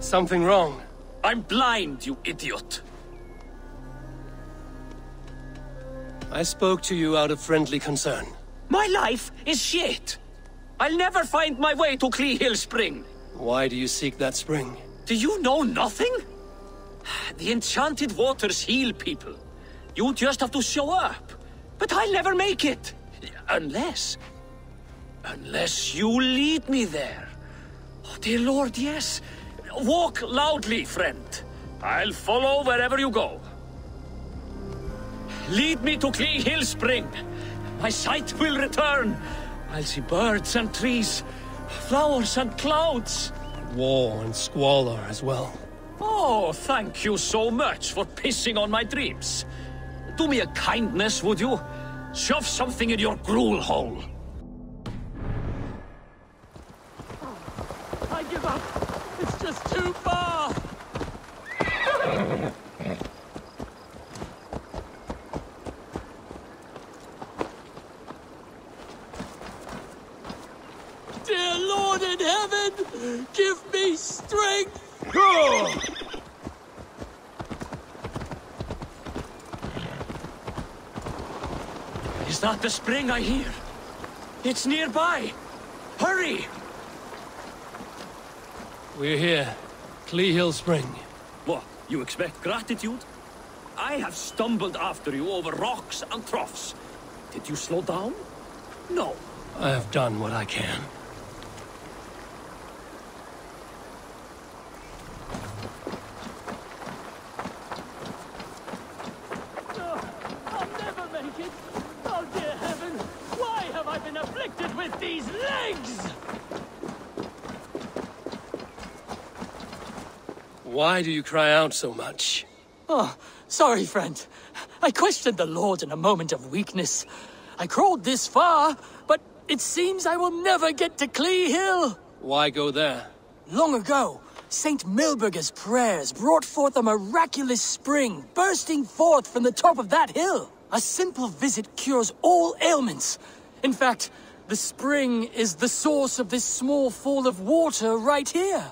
Something wrong. I'm blind, you idiot. I spoke to you out of friendly concern. My life is shit. I'll never find my way to Clee Hill Spring. Why do you seek that spring? Do you know nothing? The enchanted waters heal people. You just have to show up. But I'll never make it. Unless you lead me there. Oh, dear Lord, yes. Walk loudly, friend. I'll follow wherever you go. Lead me to Clee Hill Spring. My sight will return. I'll see birds and trees, flowers and clouds. War and squalor as well. Oh, thank you so much for pissing on my dreams. Do me a kindness, would you? Shove something in your gruel hole. I give up. It's just too far! Dear Lord in heaven, give me strength! Is that the spring I hear? It's nearby! Hurry! We're here. Clee Hill Spring. What? You expect gratitude? I have stumbled after you over rocks and troughs. Did you slow down? No. I have done what I can. Why do you cry out so much? Oh, sorry, friend. I questioned the Lord in a moment of weakness. I crawled this far, but it seems I will never get to Clee Hill. Why go there? Long ago, St. Milburger's prayers brought forth a miraculous spring bursting forth from the top of that hill. A simple visit cures all ailments. In fact, the spring is the source of this small fall of water right here.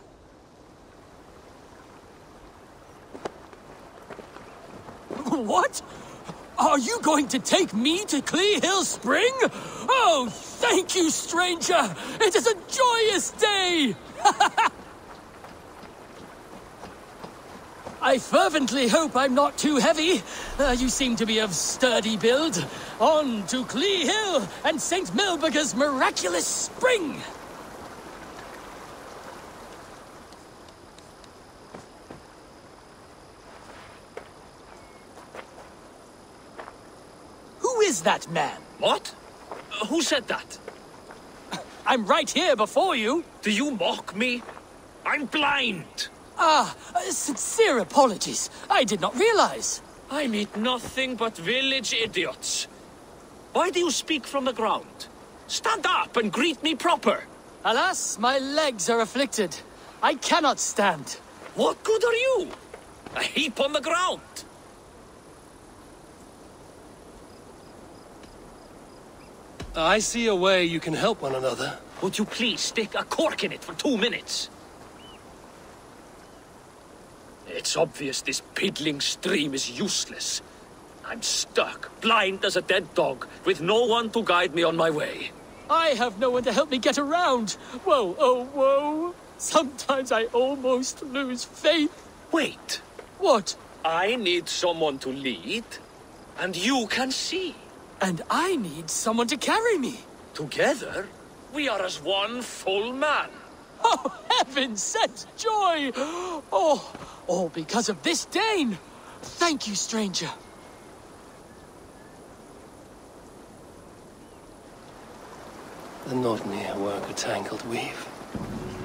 What? Are you going to take me to Clee Hill Spring? Oh, thank you, stranger! It is a joyous day! I fervently hope I'm not too heavy. You seem to be of sturdy build. On to Clee Hill and St. Milburger's miraculous spring! That man. What? Who said that? I'm right here before you. Do you mock me? I'm blind. Ah, sincere apologies. I did not realize. I meet nothing but village idiots. Why do you speak from the ground? Stand up and greet me proper. Alas, my legs are afflicted. I cannot stand. What good are you? A heap on the ground. I see a way you can help one another. Would you please stick a cork in it for 2 minutes? It's obvious this piddling stream is useless. I'm stuck, blind as a dead dog, with no one to guide me on my way. I have no one to help me get around. Whoa, oh, whoa. Sometimes I almost lose faith. Wait. What? I need someone to lead, and you can see. And I need someone to carry me. Together, we are as one full man. Oh, heaven sent joy! Oh, all because of this Dane. Thank you, stranger. The Norns work a tangled weave.